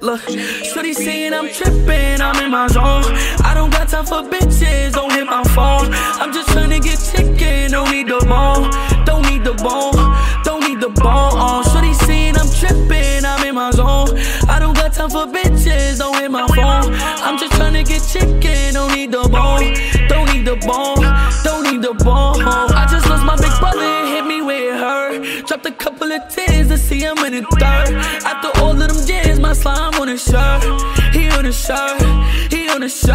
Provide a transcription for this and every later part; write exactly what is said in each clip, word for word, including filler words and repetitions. Look, shorty saying I'm tripping, I'm in my zone. I don't got time for bitches, don't hit my phone. I'm just trying to get chicken, don't need the bone. Don't need the bone, don't need the bone. Oh, shorty saying I'm tripping, I'm in my zone. I don't got time for bitches, don't hit my phone. I'm just trying to get chicken, don't need the bone. Don't need the bone, don't need the bone. I just lost my big brother, hit me with her. Dropped a couple of tears to see him in the third. After all of them years, my slime on his shirt. He on his shirt, he on his shirt.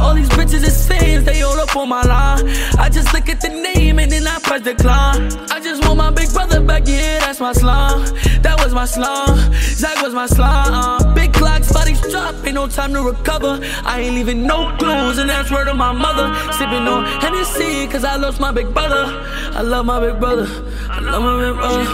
All these bitches is sins, they all up on my line. I just look at the name and then I press decline. I just want my big brother back, yeah, that's my slime. That was my slime, Zach was my slime. uh, Big clocks, bodies drop, ain't no time to recover. I ain't leaving no clues, and that's word of my mother. Sipping on Hennessy, cause I lost my big brother. I love my big brother, I love my big brother.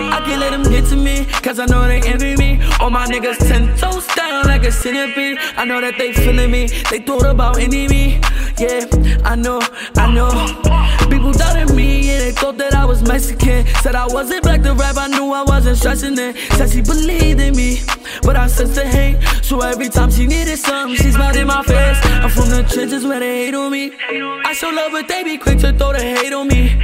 I can't let them get to me, cause I know they envy me. All my niggas ten toes down like a centipede. I know that they feeling me, they thought about ending me. Yeah, I know, I know. People doubted me, yeah, they thought that I was Mexican. Said I wasn't black to rap, I knew I wasn't stressing it. Said she believed in me, but I sensed the hate. So every time she needed something, she smiled in my face. I'm from the trenches where they hate on me. I show love, but they be quick to throw the hate on me.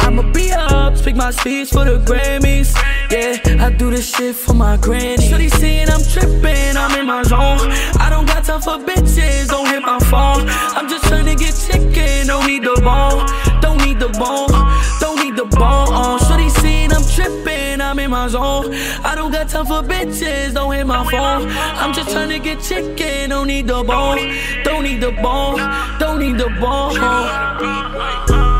I'ma be up, speak my speech for the Grammys. Yeah, I do this shit for my granny. Shorty saying I'm trippin', I'm in my zone. I don't got time for bitches, don't hit my phone. I'm just trying to get chicken, don't need the bone. Don't need the bone, don't need the bone. Oh, shorty saying I'm trippin', I'm in my zone. I don't got time for bitches, don't hit my phone. I'm just trying to get chicken, don't need the bone. Don't need the bone, don't need the bone.